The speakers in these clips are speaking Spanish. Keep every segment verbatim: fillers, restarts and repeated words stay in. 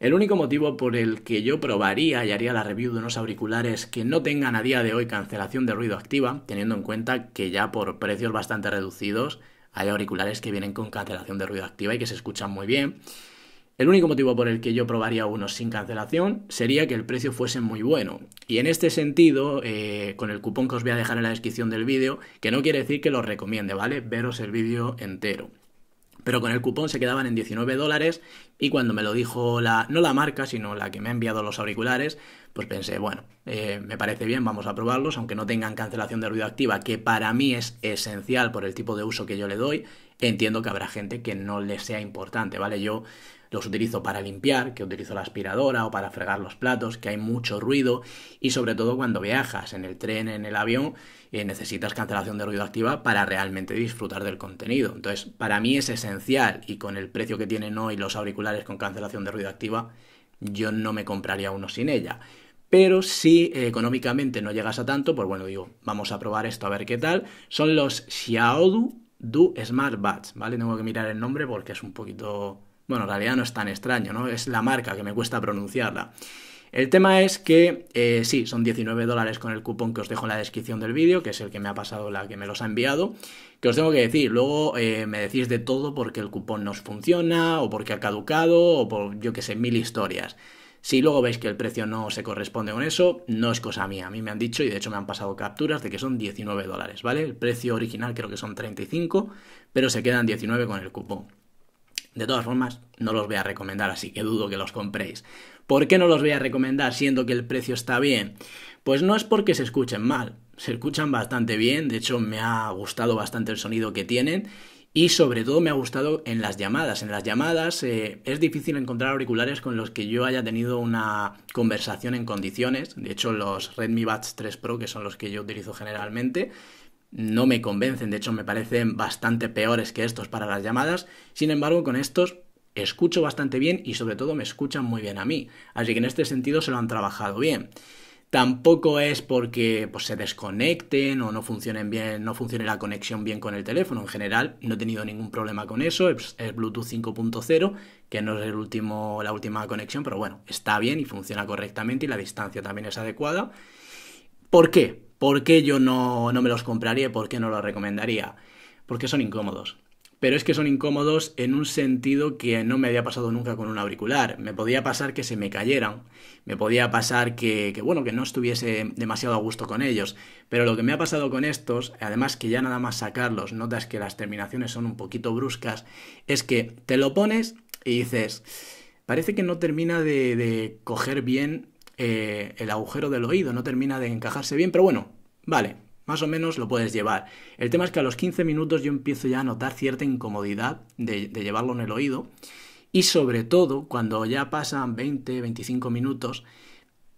El único motivo por el que yo probaría y haría la review de unos auriculares que no tengan a día de hoy cancelación de ruido activa, teniendo en cuenta que ya por precios bastante reducidos hay auriculares que vienen con cancelación de ruido activa y que se escuchan muy bien. El único motivo por el que yo probaría unos sin cancelación sería que el precio fuese muy bueno. Y en este sentido, eh, con el cupón que os voy a dejar en la descripción del vídeo, que no quiere decir que los recomiende, ¿vale? Veros el vídeo entero. Pero con el cupón se quedaban en diecinueve dólares y cuando me lo dijo, la no la marca, sino la que me ha enviado los auriculares, pues pensé, bueno, eh, me parece bien, vamos a probarlos, aunque no tengan cancelación de ruido activa, que para mí es esencial por el tipo de uso que yo le doy. Entiendo que habrá gente que no le sea importante, ¿vale? Yo los utilizo para limpiar, que utilizo la aspiradora o para fregar los platos, que hay mucho ruido y sobre todo cuando viajas en el tren, en el avión, eh, necesitas cancelación de ruido activa para realmente disfrutar del contenido. Entonces, para mí es esencial y con el precio que tienen hoy los auriculares con cancelación de ruido activa, yo no me compraría uno sin ella. Pero si eh, económicamente no llegas a tanto, pues bueno, digo, vamos a probar esto a ver qué tal. Son los Xiaodu Du Smart Buds, ¿vale? Tengo que mirar el nombre porque es un poquito... Bueno, en realidad no es tan extraño, ¿no? Es la marca que me cuesta pronunciarla. El tema es que, eh, sí, son diecinueve dólares con el cupón que os dejo en la descripción del vídeo, que es el que me ha pasado la que me los ha enviado. Que os tengo que decir, luego eh, me decís de todo porque el cupón no os funciona, o porque ha caducado, o por, yo que sé, mil historias. Si luego veis que el precio no se corresponde con eso, no es cosa mía. A mí me han dicho y de hecho me han pasado capturas de que son diecinueve dólares, ¿vale? El precio original creo que son treinta y cinco, pero se quedan diecinueve con el cupón. De todas formas, no los voy a recomendar, así que dudo que los compréis. ¿Por qué no los voy a recomendar siendo que el precio está bien? Pues no es porque se escuchen mal, se escuchan bastante bien, de hecho me ha gustado bastante el sonido que tienen. Y sobre todo me ha gustado en las llamadas. En las llamadas eh, es difícil encontrar auriculares con los que yo haya tenido una conversación en condiciones. De hecho, los Redmi Buds tres Pro, que son los que yo utilizo generalmente, no me convencen. De hecho, me parecen bastante peores que estos para las llamadas. Sin embargo, con estos escucho bastante bien y sobre todo me escuchan muy bien a mí. Así que en este sentido se lo han trabajado bien. Tampoco es porque pues, se desconecten o no funcionen bien, no funcione la conexión bien con el teléfono. En general, no he tenido ningún problema con eso. Es, es Bluetooth cinco punto cero, que no es el último, la última conexión, pero bueno, está bien y funciona correctamente y la distancia también es adecuada. ¿Por qué? ¿Por qué yo no, no me los compraría y por qué no los recomendaría? Porque son incómodos. Pero es que son incómodos en un sentido que no me había pasado nunca con un auricular. Me podía pasar que se me cayeran, me podía pasar que, que bueno, que no estuviese demasiado a gusto con ellos. Pero lo que me ha pasado con estos, además que ya nada más sacarlos, notas que las terminaciones son un poquito bruscas, es que te lo pones y dices, parece que no termina de, de coger bien eh, el agujero del oído, no termina de encajarse bien, pero bueno, vale. Más o menos lo puedes llevar. El tema es que a los quince minutos yo empiezo ya a notar cierta incomodidad de, de llevarlo en el oído y sobre todo cuando ya pasan veinte, veinticinco minutos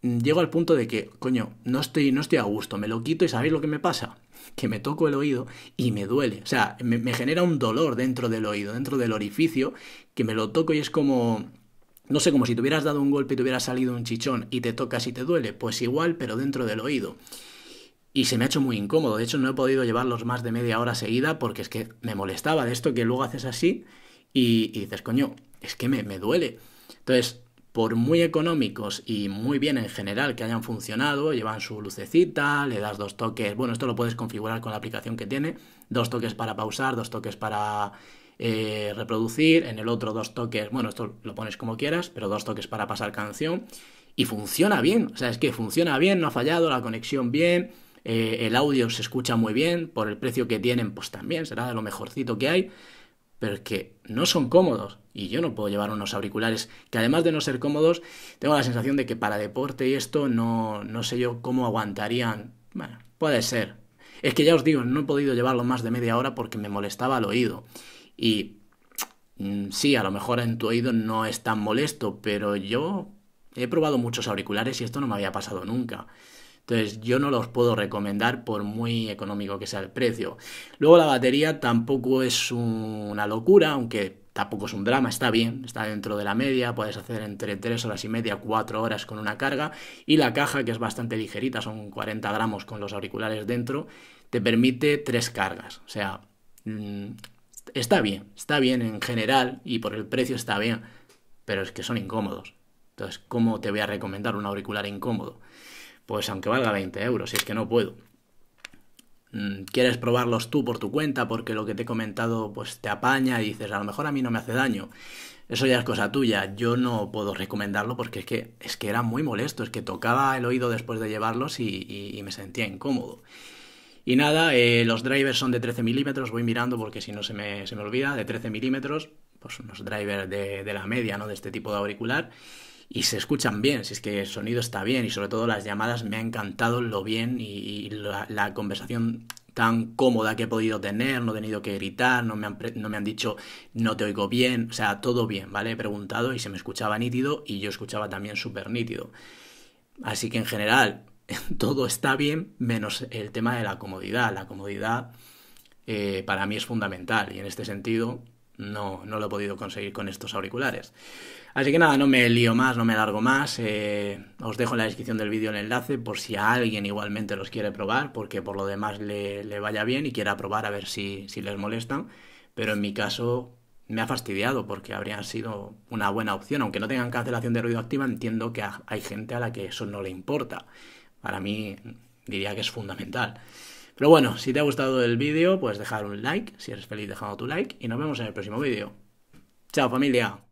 llego al punto de que, coño, no estoy, no estoy a gusto, me lo quito y ¿sabéis lo que me pasa? Que me toco el oído y me duele. O sea, me, me genera un dolor dentro del oído, dentro del orificio, que me lo toco y es como... No sé, como si te hubieras dado un golpe y te hubiera salido un chichón y te tocas y te duele. Pues igual, pero dentro del oído. Y se me ha hecho muy incómodo, de hecho no he podido llevarlos más de media hora seguida porque es que me molestaba de esto que luego haces así y, y dices, coño, es que me, me duele. Entonces, por muy económicos y muy bien en general que hayan funcionado, llevan su lucecita, le das dos toques, bueno, esto lo puedes configurar con la aplicación que tiene, dos toques para pausar, dos toques para eh, reproducir, en el otro dos toques, bueno, esto lo pones como quieras, pero dos toques para pasar canción y funciona bien, o sea, es que funciona bien, no ha fallado, la conexión bien... Eh, el audio se escucha muy bien, por el precio que tienen pues también será de lo mejorcito que hay, pero es que no son cómodos y yo no puedo llevar unos auriculares que además de no ser cómodos, tengo la sensación de que para deporte y esto no, no sé yo cómo aguantarían. Bueno, puede ser, es que ya os digo, no he podido llevarlo más de media hora porque me molestaba el oído y mmm, sí, a lo mejor en tu oído no es tan molesto, pero yo he probado muchos auriculares y esto no me había pasado nunca. Entonces yo no los puedo recomendar por muy económico que sea el precio. Luego la batería tampoco es una locura, aunque tampoco es un drama, está bien, está dentro de la media, puedes hacer entre tres horas y media, cuatro horas con una carga y la caja, que es bastante ligerita, son cuarenta gramos con los auriculares dentro, te permite tres cargas. O sea, está bien, está bien en general y por el precio está bien, pero es que son incómodos. Entonces, ¿cómo te voy a recomendar un auricular incómodo? Pues aunque valga veinte euros, si es que no puedo. ¿Quieres probarlos tú por tu cuenta? Porque lo que te he comentado pues te apaña y dices, a lo mejor a mí no me hace daño. Eso ya es cosa tuya, yo no puedo recomendarlo porque es que, es que era muy molesto, es que tocaba el oído después de llevarlos y, y, y me sentía incómodo. Y nada, eh, los drivers son de trece milímetros, voy mirando porque si no se me, se me olvida, de trece milímetros, pues unos drivers de, de la media, ¿no?, de este tipo de auricular. Y se escuchan bien, si es que el sonido está bien y sobre todo las llamadas me ha encantado lo bien y, y la, la conversación tan cómoda que he podido tener, no he tenido que gritar, no me han, no me han dicho no te oigo bien, o sea, todo bien, ¿vale? He preguntado y se me escuchaba nítido y yo escuchaba también súper nítido. Así que en general todo está bien menos el tema de la comodidad. La comodidad eh, para mí es fundamental y en este sentido no, no lo he podido conseguir con estos auriculares. Así que nada, no me lío más, no me largo más, eh, os dejo en la descripción del vídeo el enlace por si a alguien igualmente los quiere probar, porque por lo demás le, le vaya bien y quiera probar a ver si, si les molestan, pero en mi caso me ha fastidiado porque habrían sido una buena opción, aunque no tengan cancelación de ruido activa, entiendo que a, hay gente a la que eso no le importa, para mí diría que es fundamental. Pero bueno, si te ha gustado el vídeo, pues dejar un like, si eres feliz dejando tu like y nos vemos en el próximo vídeo. ¡Chao familia!